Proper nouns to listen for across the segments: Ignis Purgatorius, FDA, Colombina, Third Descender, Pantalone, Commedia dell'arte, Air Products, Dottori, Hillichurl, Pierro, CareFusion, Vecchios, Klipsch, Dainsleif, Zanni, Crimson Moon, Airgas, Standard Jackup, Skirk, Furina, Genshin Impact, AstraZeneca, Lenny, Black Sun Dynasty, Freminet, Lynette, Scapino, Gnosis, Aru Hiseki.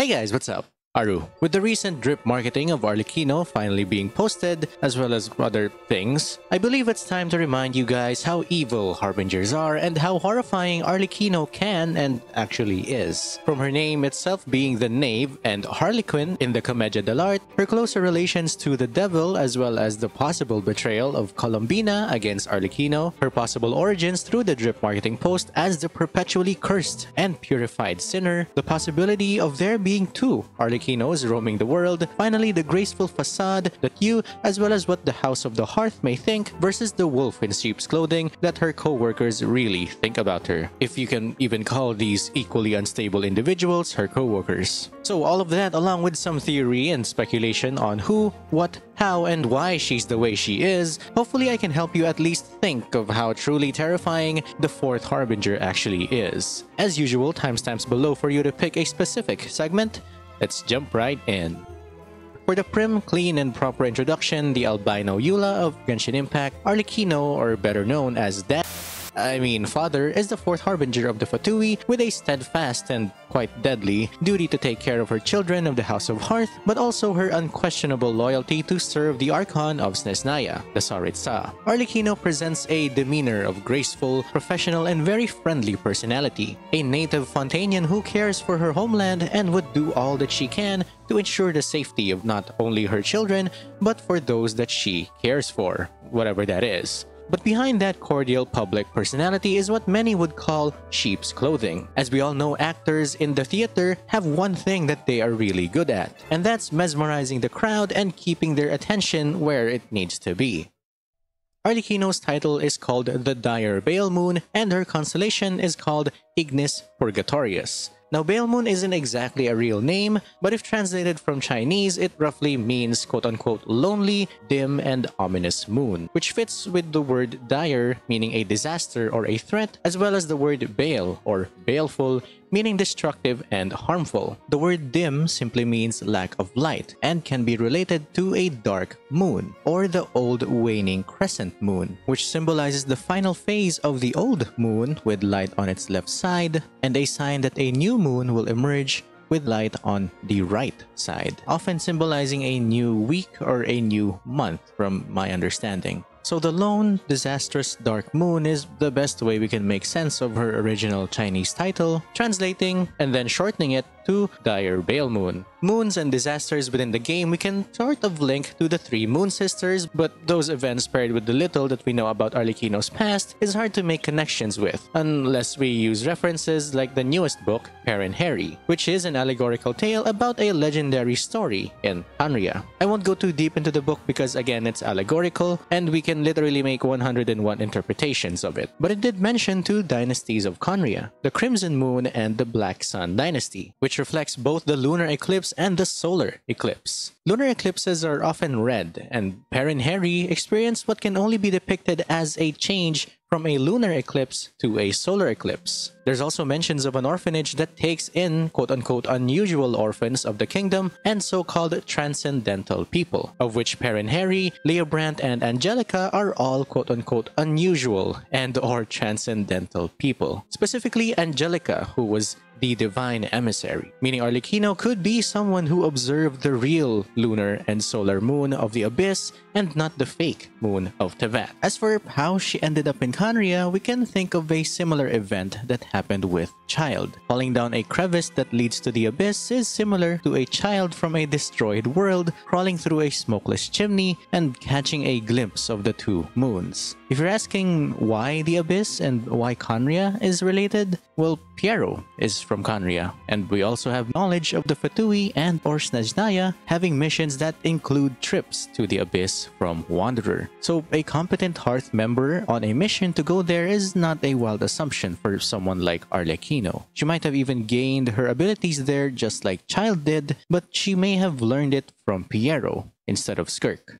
Hey guys, what's up? Aru. With the recent drip marketing of Arlecchino finally being posted, as well as other things, I believe it's time to remind you guys how evil Harbingers are and how horrifying Arlecchino can and actually is. From her name itself being the Knave and Harlequin in the Commedia dell'arte, her closer relations to the devil as well as the possible betrayal of Colombina against Arlecchino, her possible origins through the drip marketing post as the perpetually cursed and purified sinner, the possibility of there being two Arlecchinos roaming the world, finally the graceful facade that you as well as what the House of the Hearth may think versus the wolf in sheep's clothing that her co-workers really think about her. If you can even call these equally unstable individuals her co-workers. So all of that along with some theory and speculation on who, what, how, and why she's the way she is, hopefully I can help you at least think of how truly terrifying the fourth Harbinger actually is. As usual, timestamps below for you to pick a specific segment. Let's jump right in. For the prim, clean, and proper introduction, the albino Eula of Genshin Impact, Arlecchino, or better known as Father, is the fourth Harbinger of the Fatui with a steadfast and quite deadly duty to take care of her children of the House of Hearth, but also her unquestionable loyalty to serve the Archon of Snezhnaya, the Tsaritsa. Arlecchino presents a demeanor of graceful, professional, and very friendly personality, a native Fontanian who cares for her homeland and would do all that she can to ensure the safety of not only her children, but for those that she cares for, whatever that is. But behind that cordial public personality is what many would call sheep's clothing. As we all know, actors in the theater have one thing that they are really good at, and that's mesmerizing the crowd and keeping their attention where it needs to be. Arlecchino's title is called the Dire Bale Moon, and her constellation is called Ignis Purgatorius. Now, Bale Moon isn't exactly a real name, but if translated from Chinese, it roughly means quote-unquote lonely, dim, and ominous moon, which fits with the word dire, meaning a disaster or a threat, as well as the word bale or baleful, meaning destructive and harmful. The word dim simply means lack of light and can be related to a dark moon or the old waning crescent moon, which symbolizes the final phase of the old moon with light on its left side and a sign that a new moon will emerge with light on the right side, often symbolizing a new week or a new month from my understanding. So the lone, disastrous dark moon is the best way we can make sense of her original Chinese title, translating and then shortening it to Dire Bale Moon. Moons and disasters within the game we can sort of link to the three Moon Sisters, but those events paired with the little that we know about Arlecchino's past is hard to make connections with, unless we use references like the newest book, Perrin Harry, which is an allegorical tale about a legendary story in Anria. I won't go too deep into the book because again it's allegorical and we can literally make 101 interpretations of it, but it did mention two dynasties of Khaenri'ah, the Crimson Moon and the Black Sun Dynasty, which reflects both the lunar eclipse and the solar eclipse. Lunar eclipses are often red, and Perrin Harry experienced what can only be depicted as a change from a lunar eclipse to a solar eclipse. There's also mentions of an orphanage that takes in quote-unquote unusual orphans of the kingdom and so-called transcendental people, of which Perrin Harry, Leobrant, and Angelica are all quote-unquote unusual and or transcendental people. Specifically, Angelica, who was the divine emissary, meaning Arlecchino could be someone who observed the real lunar and solar moon of the Abyss and not the fake moon of Teyvat. As for how she ended up in Khaenri'ah, we can think of a similar event that happened with Child. Falling down a crevice that leads to the Abyss is similar to a child from a destroyed world crawling through a smokeless chimney and catching a glimpse of the two moons. If you're asking why the Abyss and why Khaenri'ah is related, well, Pierro is from Khaenri'ah, and we also have knowledge of the Fatui and or Snezhnaya having missions that include trips to the Abyss from Wanderer. So a competent Hearth member on a mission to go there is not a wild assumption for someone like Arlecchino. She might have even gained her abilities there just like Child did, but she may have learned it from Pierro instead of Skirk.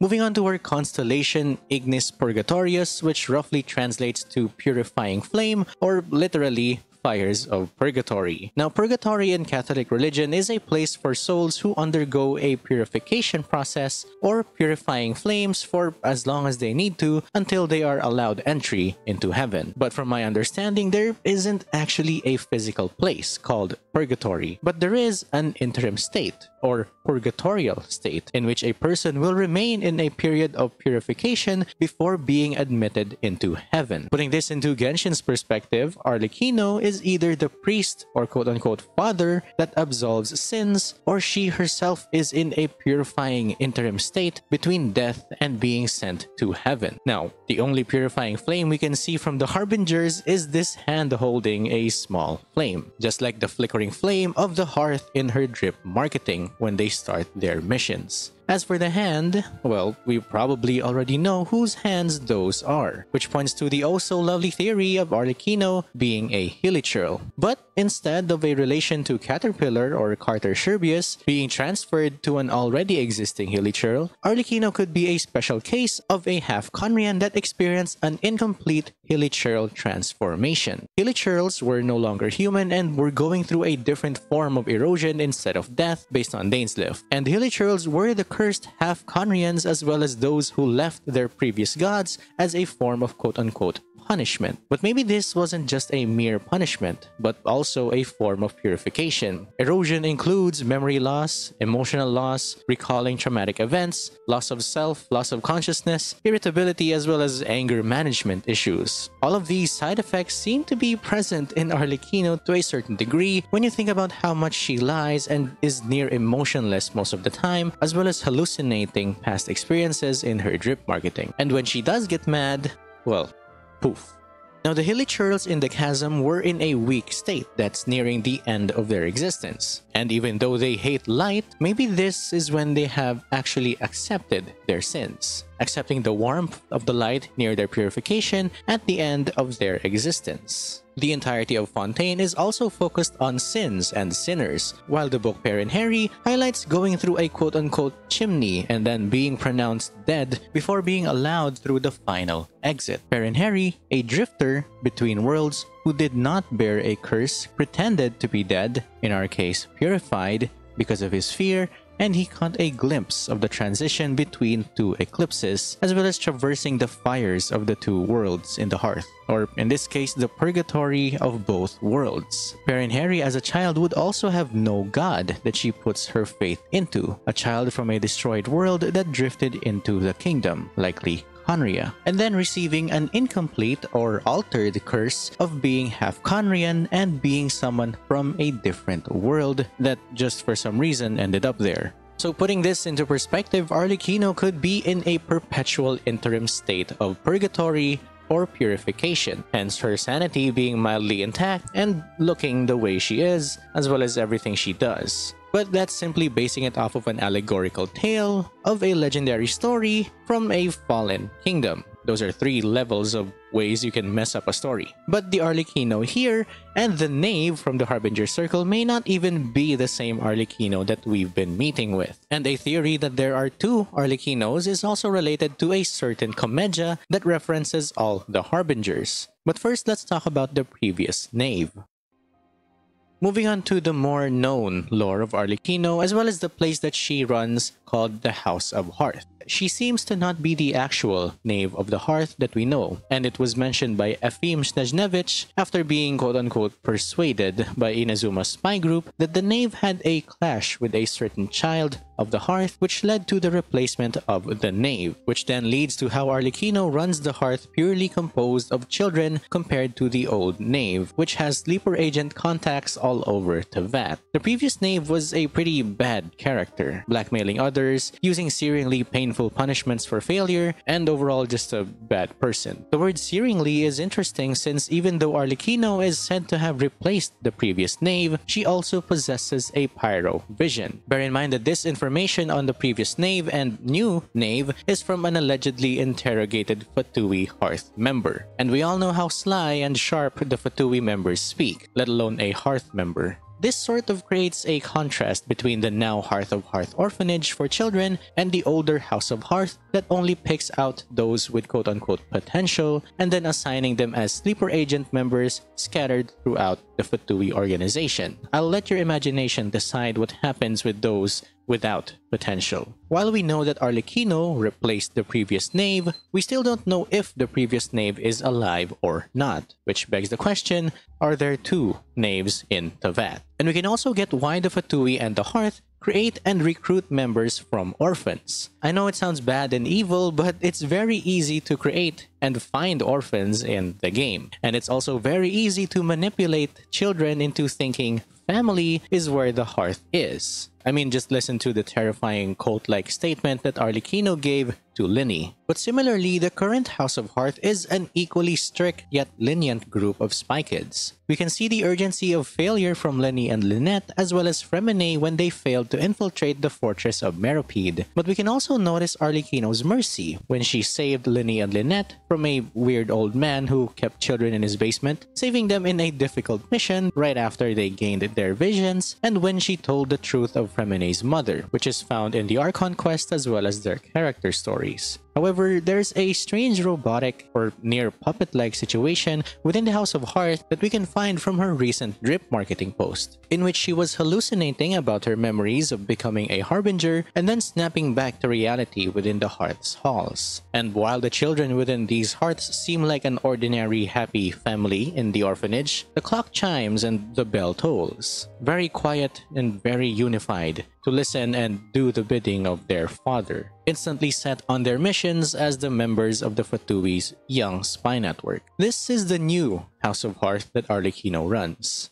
Moving on to our constellation, Ignis Purgatorius, which roughly translates to purifying flame or literally fires of purgatory. Now, purgatory in Catholic religion is a place for souls who undergo a purification process or purifying flames for as long as they need to until they are allowed entry into heaven. But from my understanding, there isn't actually a physical place called purgatory, but there is an interim state or purgatorial state in which a person will remain in a period of purification before being admitted into heaven. Putting this into Genshin's perspective, Arlecchino is either the priest or quote-unquote father that absolves sins, or she herself is in a purifying interim state between death and being sent to heaven. Now, the only purifying flame we can see from the Harbingers is this hand holding a small flame, just like the flickering flame of the hearth in her drip marketing when they start their missions. As for the hand, well, we probably already know whose hands those are, which points to the oh-so-lovely theory of Arlecchino being a Hillichurl, but instead of a relation to Caterpillar or Carter Scherbius being transferred to an already existing Hillichurl, Arlecchino could be a special case of a half-Conrian that experienced an incomplete Hillichurl transformation. Hillichurls were no longer human and were going through a different form of erosion instead of death based on Dainsleif, and Hillichurls were the cursed half-Conrians as well as those who left their previous gods as a form of quote-unquote punishment. But maybe this wasn't just a mere punishment, but also a form of purification. Erosion includes memory loss, emotional loss, recalling traumatic events, loss of self, loss of consciousness, irritability, as well as anger management issues. All of these side effects seem to be present in Arlecchino to a certain degree when you think about how much she lies and is near emotionless most of the time, as well as hallucinating past experiences in her drip marketing. And when she does get mad, well, poof. Now, the Hillichurls in the chasm were in a weak state that's nearing the end of their existence. And even though they hate light, maybe this is when they have actually accepted their sins, accepting the warmth of the light near their purification at the end of their existence. The entirety of Fontaine is also focused on sins and sinners, while the book Perrin Harry highlights going through a quote-unquote chimney and then being pronounced dead before being allowed through the final exit. Perrin Harry, a drifter between worlds who did not bear a curse, pretended to be dead, in our case purified, because of his fear, and he caught a glimpse of the transition between two eclipses, as well as traversing the fires of the two worlds in the hearth, or in this case, the purgatory of both worlds. Perrin Harry as a child would also have no god that she puts her faith into, a child from a destroyed world that drifted into the kingdom, likely Anria, and then receiving an incomplete or altered curse of being half Conrian and being someone from a different world that just for some reason ended up there. So putting this into perspective, Arlecchino could be in a perpetual interim state of purgatory or purification, hence her sanity being mildly intact and looking the way she is, as well as everything she does. But that's simply basing it off of an allegorical tale of a legendary story from a fallen kingdom. Those are three levels of ways you can mess up a story. But the Arlecchino here and the knave from the Harbinger Circle may not even be the same Arlecchino that we've been meeting with. And a theory that there are two Arlecchinos is also related to a certain commedia that references all the Harbingers. But first, let's talk about the previous knave. Moving on to the more known lore of Arlecchino, as well as the place that she runs called the House of Hearth. She seems to not be the actual knave of the hearth that we know, and it was mentioned by Efim Snezhnevich after being quote-unquote persuaded by Inazuma's spy group that the knave had a clash with a certain child of the hearth, which led to the replacement of the knave, which then leads to how Arlecchino runs the hearth purely composed of children compared to the old knave, which has sleeper agent contacts all over Teyvat. The previous knave was a pretty bad character, blackmailing others, using searingly painful punishments for failure, and overall just a bad person. The word searingly is interesting since even though Arlecchino is said to have replaced the previous knave, she also possesses a pyro vision. Bear in mind that this information on the previous knave and new knave is from an allegedly interrogated Fatui hearth member, and we all know how sly and sharp the Fatui members speak, let alone a hearth member. This sort of creates a contrast between the now Hearth of Hearth orphanage for children and the older House of Hearth that only picks out those with quote-unquote potential and then assigning them as sleeper agent members scattered throughout the Fatui organization. I'll let your imagination decide what happens with those without potential. While we know that Arlecchino replaced the previous knave, we still don't know if the previous knave is alive or not, which begs the question, are there two knaves in Teyvat? And we can also get why the Fatui and the Hearth create and recruit members from orphans. I know it sounds bad and evil, but it's very easy to create and find orphans in the game. And it's also very easy to manipulate children into thinking family is where the Hearth is. I mean, just listen to the terrifying cult-like statement that Arlecchino gave to Lenny. But similarly, the current House of Hearth is an equally strict yet lenient group of spy kids. We can see the urgency of failure from Lenny and Lynette as well as Freminet when they failed to infiltrate the fortress of Meropede. But we can also notice Arlecchino's mercy when she saved Lenny and Lynette from a weird old man who kept children in his basement, saving them in a difficult mission right after they gained their visions, and when she told the truth of Freminet's mother, which is found in the Archon quest as well as their character stories. However, there's a strange robotic or near puppet-like situation within the House of Hearth that we can find from her recent drip marketing post, in which she was hallucinating about her memories of becoming a Harbinger and then snapping back to reality within the Hearth's halls. And while the children within these Hearths seem like an ordinary happy family in the orphanage, the clock chimes and the bell tolls, very quiet and very unified, to listen and do the bidding of their father, instantly set on their missions as the members of the Fatui's young spy network. This is the new House of Hearth that Arlecchino runs.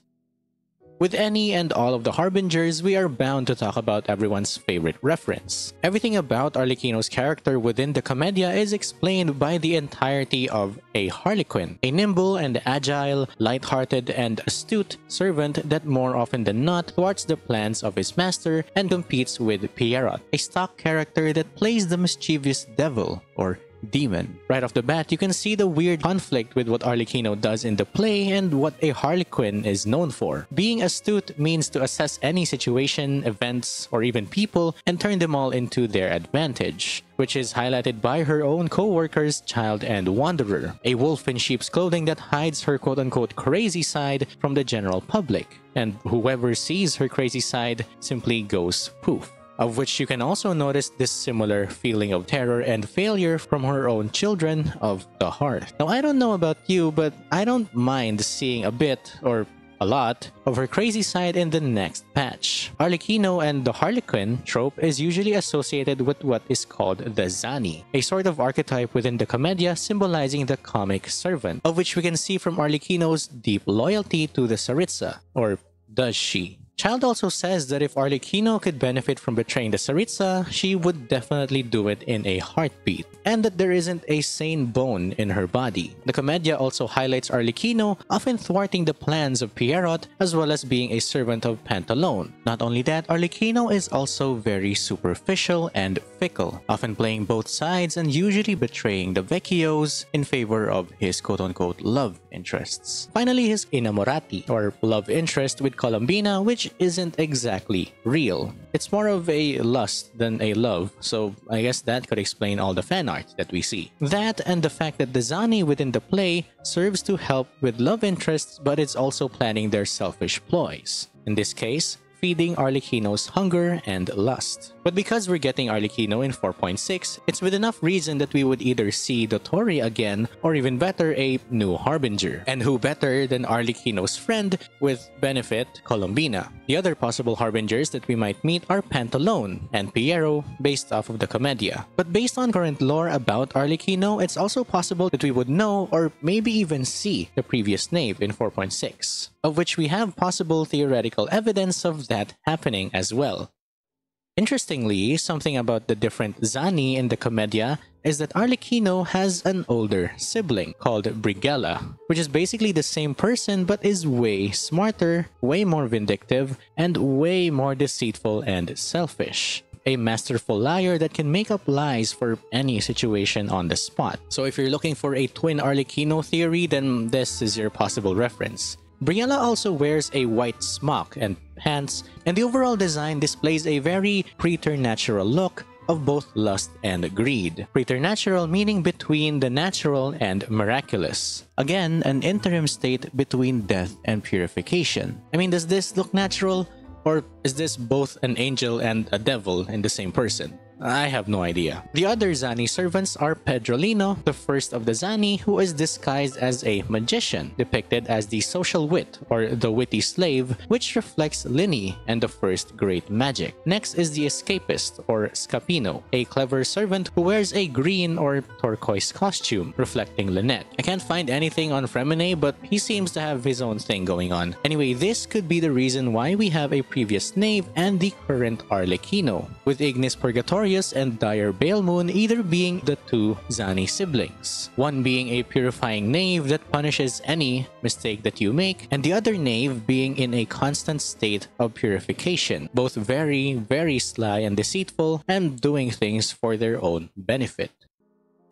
With any and all of the Harbingers, we are bound to talk about everyone's favorite reference. Everything about Arlecchino's character within the Commedia is explained by the entirety of a Harlequin, a nimble and agile, light-hearted and astute servant that more often than not thwarts the plans of his master and competes with Pierro, a stock character that plays the mischievous devil or demon. Right off the bat, you can see the weird conflict with what Arlecchino does in the play and what a Harlequin is known for. Being astute means to assess any situation, events, or even people and turn them all into their advantage, which is highlighted by her own co-workers Child and Wanderer, a wolf in sheep's clothing that hides her quote-unquote crazy side from the general public, and whoever sees her crazy side simply goes poof. Of which you can also notice this similar feeling of terror and failure from her own children of the Hearth. Now, I don't know about you, but I don't mind seeing a bit, or a lot, of her crazy side in the next patch. Arlecchino and the Harlequin trope is usually associated with what is called the Zanni, a sort of archetype within the Commedia symbolizing the comic servant, of which we can see from Arlecchino's deep loyalty to the Tsaritsa, or does she? Child also says that if Arlecchino could benefit from betraying the Tsaritsa, she would definitely do it in a heartbeat, and that there isn't a sane bone in her body. The Commedia also highlights Arlecchino often thwarting the plans of Pierrot as well as being a servant of Pantalone. Not only that, Arlecchino is also very superficial and fickle, often playing both sides and usually betraying the Vecchios in favor of his quote-unquote love interests. Finally, his Innamorati, or love interest with Colombina, which isn't exactly real. It's more of a lust than a love, so I guess that could explain all the fan art that we see. That and the fact that the Zanni within the play serves to help with love interests, but it's also planning their selfish ploys. In this case, feeding Arlecchino's hunger and lust. But because we're getting Arlecchino in 4.6, it's with enough reason that we would either see Dottori again or even better, a new Harbinger. And who better than Arlecchino's friend with benefit, Colombina. The other possible Harbingers that we might meet are Pantalone and Pierro based off of the Commedia. But based on current lore about Arlecchino, it's also possible that we would know or maybe even see the previous knave in 4.6, of which we have possible theoretical evidence of that happening as well. Interestingly, something about the different Zanni in the Commedia is that Arlecchino has an older sibling called Brighella, which is basically the same person but is way smarter, way more vindictive, and way more deceitful and selfish. A masterful liar that can make up lies for any situation on the spot. So if you're looking for a twin Arlecchino theory, then this is your possible reference. Brighella also wears a white smock and pants, and the overall design displays a very preternatural look of both lust and greed. Preternatural meaning between the natural and miraculous. Again, an interim state between death and purification. I mean, does this look natural? Or is this both an angel and a devil in the same person? I have no idea. The other Zanni servants are Pedrolino, the first of the Zanni, who is disguised as a magician, depicted as the social wit or the witty slave, which reflects Lenny and the first great magic. Next is the escapist or Scapino, a clever servant who wears a green or turquoise costume, reflecting Lynette. I can't find anything on Freminet, but he seems to have his own thing going on. Anyway, this could be the reason why we have a previous knave and the current Arlecchino, with Ignis Purgatorius and Dire Bale Moon either being the two Zanni siblings. One being a purifying knave that punishes any mistake that you make, and the other knave being in a constant state of purification. Both very, very sly and deceitful, and doing things for their own benefit.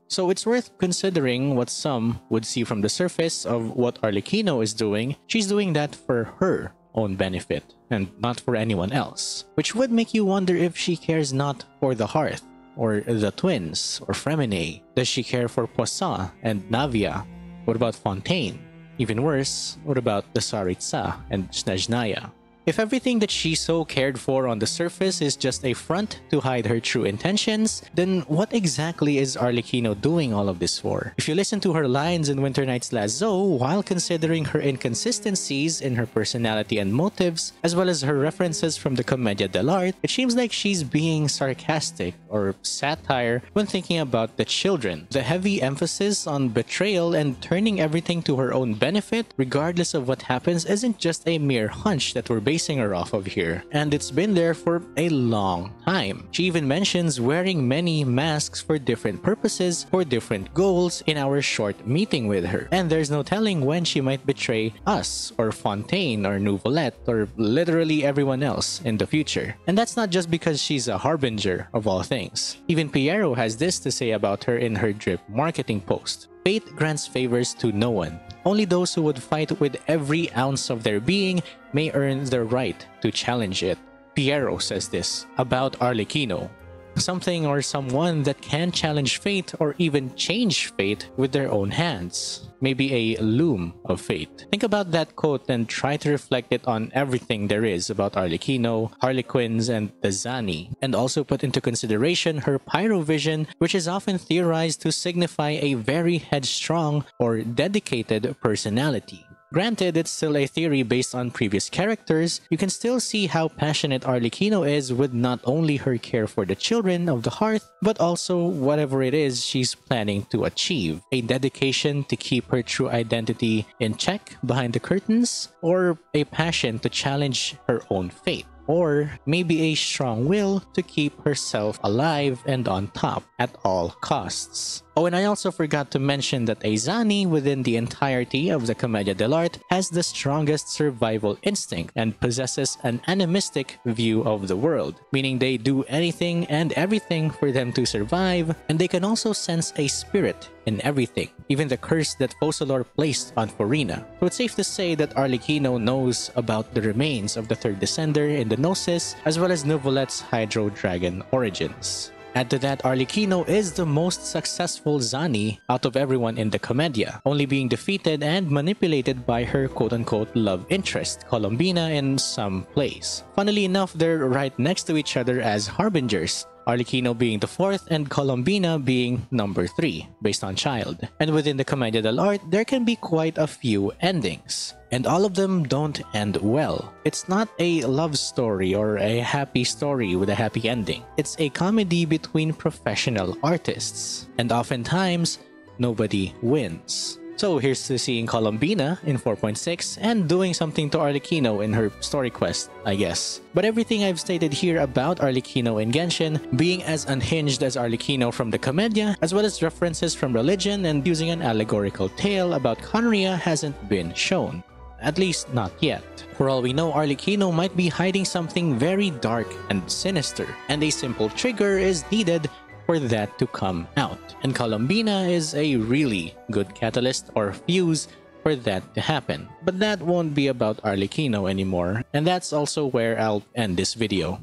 So it's worth considering what some would see from the surface of what Arlecchino is doing. She's doing that for her own benefit and not for anyone else, which would make you wonder if she cares not for the hearth or the twins or Freminet. Does she care for Poisson and Navia? What about Fontaine? Even worse, what about the Tsaritsa and Snezhnaya? If everything that she so cared for on the surface is just a front to hide her true intentions, then what exactly is Arlecchino doing all of this for? If you listen to her lines in Winter Night's Lazo, while considering her inconsistencies in her personality and motives, as well as her references from the Commedia dell'arte, it seems like she's being sarcastic or satire when thinking about the children. The heavy emphasis on betrayal and turning everything to her own benefit, regardless of what happens, isn't just a mere hunch that we're basing her off of here, and it's been there for a long time. She even mentions wearing many masks for different purposes, for different goals in our short meeting with her, and there's no telling when she might betray us or Fontaine or Nouvellet or literally everyone else in the future. And that's not just because she's a harbinger of all things. Even Pierro has this to say about her in her drip marketing post. Fate grants favors to no one. Only those who would fight with every ounce of their being may earn their right to challenge it. Pierro says this about Arlecchino. Something or someone that can challenge fate or even change fate with their own hands. Maybe a loom of fate. Think about that quote and try to reflect it on everything there is about Arlecchino, Harlequins, and the Zanni. And also put into consideration her pyrovision, which is often theorized to signify a very headstrong or dedicated personality. Granted, it's still a theory based on previous characters, you can still see how passionate Arlecchino is with not only her care for the children of the hearth, but also whatever it is she's planning to achieve. A dedication to keep her true identity in check behind the curtains, or a passion to challenge her own fate. Or maybe a strong will to keep herself alive and on top at all costs. Oh, and I also forgot to mention that a Zanni within the entirety of the Commedia dell'arte has the strongest survival instinct and possesses an animistic view of the world, meaning they do anything and everything for them to survive, and they can also sense a spirit in everything, even the curse that Fossilor placed on Furina. So it's safe to say that Arlecchino knows about the remains of the third descender in the Gnosis, as well as Nouvellet's Hydro Dragon origins. Add to that, Arlecchino is the most successful Zanni out of everyone in the Commedia, only being defeated and manipulated by her quote-unquote love interest, Colombina, in some place. Funnily enough, they're right next to each other as Harbingers, Arlecchino being the fourth and Colombina being number 3, based on Child. And within the Commedia dell'arte, there can be quite a few endings. And all of them don't end well. It's not a love story or a happy story with a happy ending. It's a comedy between professional artists. And oftentimes, nobody wins. So here's to seeing Colombina in 4.6 and doing something to Arlecchino in her story quest, I guess. But everything I've stated here about Arlecchino in Genshin, being as unhinged as Arlecchino from the Commedia, as well as references from religion and using an allegorical tale about Khaenri'ah, hasn't been shown. At least not yet. For all we know, Arlecchino might be hiding something very dark and sinister, and a simple trigger is needed for that to come out. And Colombina is a really good catalyst or fuse for that to happen. But that won't be about Arlecchino anymore, and that's also where I'll end this video.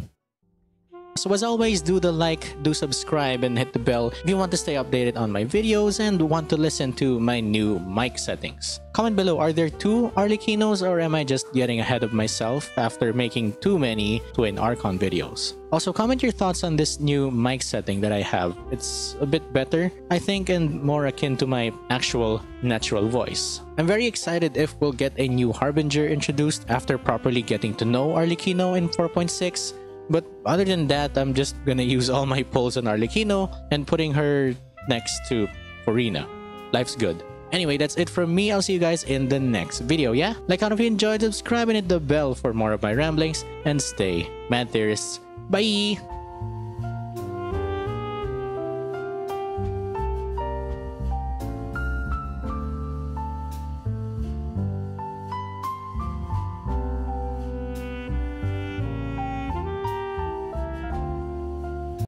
So as always, do the like, do subscribe, and hit the bell if you want to stay updated on my videos and want to listen to my new mic settings. Comment below, are there two Arlecchinos, or am I just getting ahead of myself after making too many Twin Archon videos? Also, comment your thoughts on this new mic setting that I have. It's a bit better, I think, and more akin to my actual natural voice. I'm very excited if we'll get a new Harbinger introduced after properly getting to know Arlecchino in 4.6. But other than that, I'm just gonna use all my pulls on Arlecchino and putting her next to Furina. Life's good. Anyway, that's it from me. I'll see you guys in the next video, yeah? Like comment if you enjoyed, subscribe, and hit the bell for more of my ramblings. And stay mad theorists. Bye!